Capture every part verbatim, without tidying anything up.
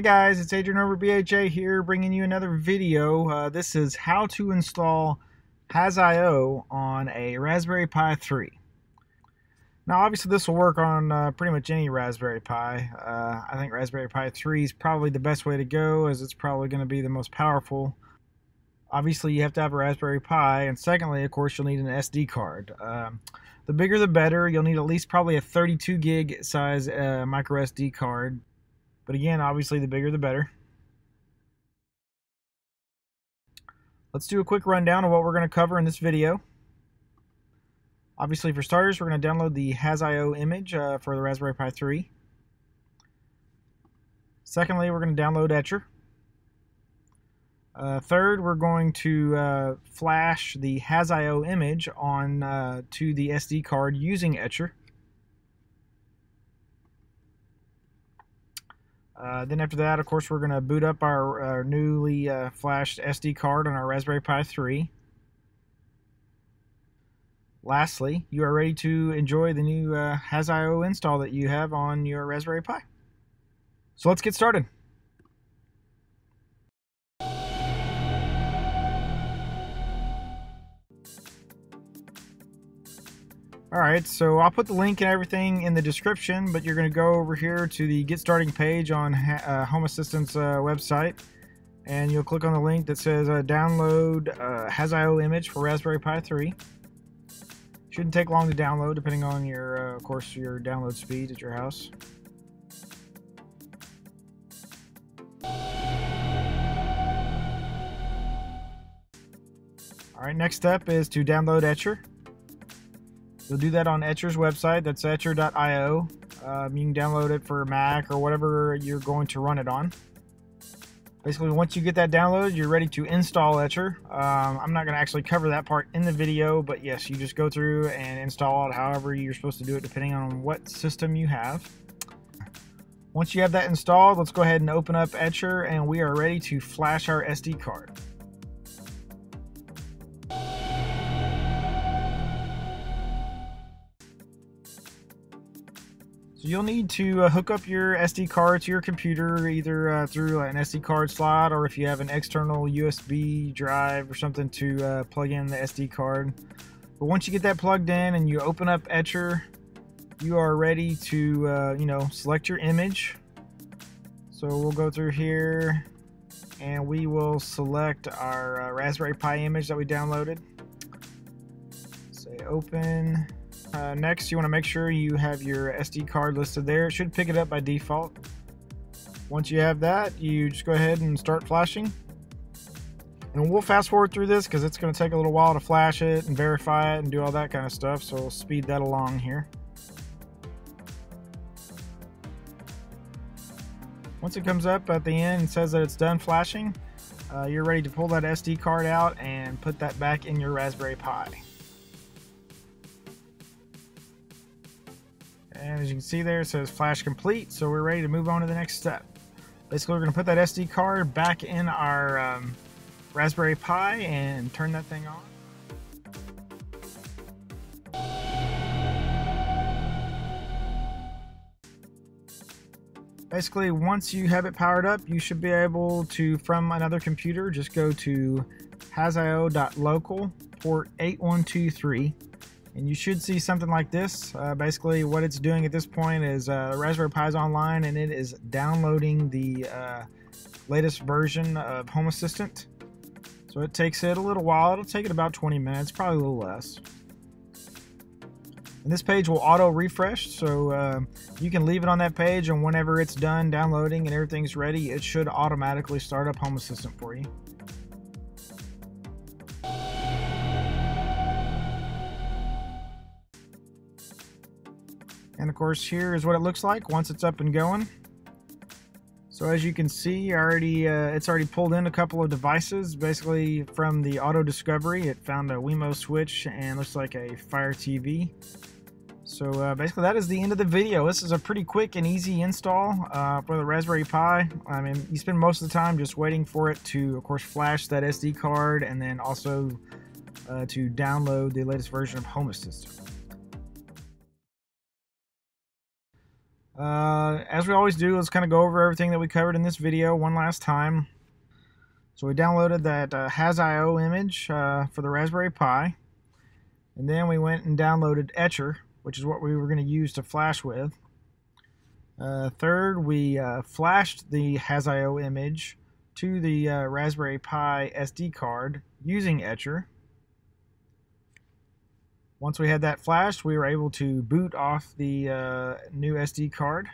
Hey guys, it's Adrian over B H A here, bringing you another video. Uh, this is how to install Hass dot i o on a Raspberry Pi three. Now obviously this will work on uh, pretty much any Raspberry Pi. Uh, I think Raspberry Pi three is probably the best way to go, as it's probably going to be the most powerful. Obviously you have to have a Raspberry Pi, and secondly of course you'll need an S D card. Um, the bigger the better. You'll need at least probably a thirty-two gig size uh, micro S D card. But again, obviously, the bigger the better. Let's do a quick rundown of what we're going to cover in this video. Obviously, for starters, we're going to download the Hass dot i o image uh, for the Raspberry Pi three. Secondly, we're going to download Etcher. Uh, third, we're going to uh, flash the Hass dot i o image on uh, to the S D card using Etcher. Uh, then after that, of course, we're going to boot up our, our newly uh, flashed S D card on our Raspberry Pi three. Lastly, you are ready to enjoy the new uh, Hass dot i o install that you have on your Raspberry Pi. So let's get started. Alright, so I'll put the link and everything in the description, but you're going to go over here to the Get Starting page on uh, Home Assistant's uh, website, and you'll click on the link that says uh, Download uh, Hass dot i o Image for Raspberry Pi three. Shouldn't take long to download, depending on your, uh, of course, your download speed at your house. Alright, next step is to download Etcher. You'll do that on Etcher's website. That's etcher dot i o. Um, you can download it for Mac or whatever you're going to run it on. Basically, once you get that downloaded, you're ready to install Etcher. Um, I'm not going to actually cover that part in the video, but yes, you just go through and install it however you're supposed to do it, depending on what system you have. Once you have that installed, let's go ahead and open up Etcher, and we are ready to flash our S D card. So you'll need to uh, hook up your S D card to your computer, either uh, through an S D card slot, or if you have an external U S B drive or something to uh, plug in the S D card. But once you get that plugged in and you open up Etcher, you are ready to uh, you know, select your image. So we'll go through here and we will select our uh, Raspberry Pi image that we downloaded. Say open. Uh, next, you want to make sure you have your S D card listed there. It should pick it up by default. Once you have that, you just go ahead and start flashing. And we'll fast forward through this because it's going to take a little while to flash it and verify it and do all that kind of stuff. So we'll speed that along here. Once it comes up at the end and says that it's done flashing, uh, you're ready to pull that S D card out and put that back in your Raspberry Pi. And as you can see there, it says flash complete, so we're ready to move on to the next step. Basically, we're going to put that S D card back in our um, Raspberry Pi and turn that thing on. Basically, once you have it powered up, you should be able to, from another computer, just go to hassio dot local, port eight one two three. And you should see something like this. Uh, basically, what it's doing at this point is uh, Raspberry Pi's online, and it is downloading the uh, latest version of Home Assistant. So it takes it a little while. It'll take it about twenty minutes, probably a little less. And this page will auto refresh, so uh, you can leave it on that page, and whenever it's done downloading and everything's ready, it should automatically start up Home Assistant for you. And of course, here is what it looks like once it's up and going. So as you can see, already uh, it's already pulled in a couple of devices. Basically, from the auto discovery, it found a Wemo switch and looks like a Fire T V. So uh, basically, that is the end of the video. This is a pretty quick and easy install uh, for the Raspberry Pi. I mean, you spend most of the time just waiting for it to, of course, flash that S D card, and then also uh, to download the latest version of Home Assistant. Uh, as we always do, let's kind of go over everything that we covered in this video one last time. So we downloaded that uh, Hass dot I O image uh, for the Raspberry Pi, and then we went and downloaded Etcher, which is what we were going to use to flash with. Uh, third, we uh, flashed the Hass dot I O image to the uh, Raspberry Pi S D card using Etcher. Once we had that flashed, we were able to boot off the uh, new S D card.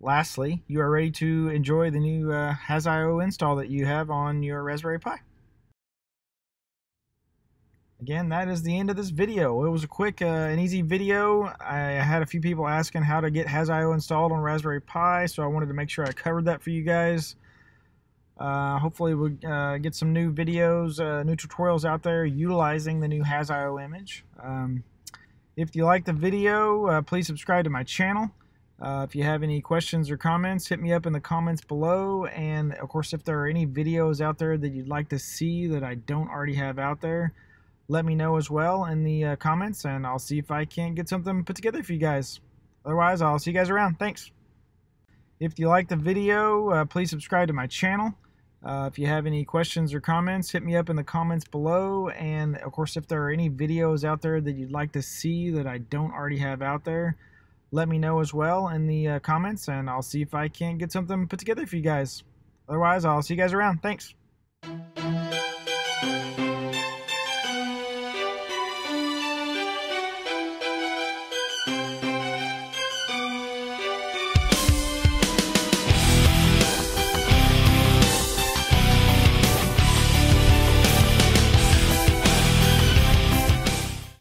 Lastly, you are ready to enjoy the new uh, Hass dot I O install that you have on your Raspberry Pi. Again, that is the end of this video. It was a quick uh, and easy video. I had a few people asking how to get Hass dot I O installed on Raspberry Pi, so I wanted to make sure I covered that for you guys. Uh, hopefully we'll uh, get some new videos, uh, new tutorials out there utilizing the new Hass dot I O image. Um, if you like the video, uh, please subscribe to my channel. Uh, if you have any questions or comments, hit me up in the comments below. And of course, if there are any videos out there that you'd like to see that I don't already have out there, let me know as well in the uh, comments, and I'll see if I can't get something put together for you guys. Otherwise, I'll see you guys around. Thanks. If you like the video, uh, please subscribe to my channel. Uh, if you have any questions or comments, hit me up in the comments below. And of course, if there are any videos out there that you'd like to see that I don't already have out there, let me know as well in the uh, comments, and I'll see if I can't get something put together for you guys. Otherwise, I'll see you guys around. Thanks.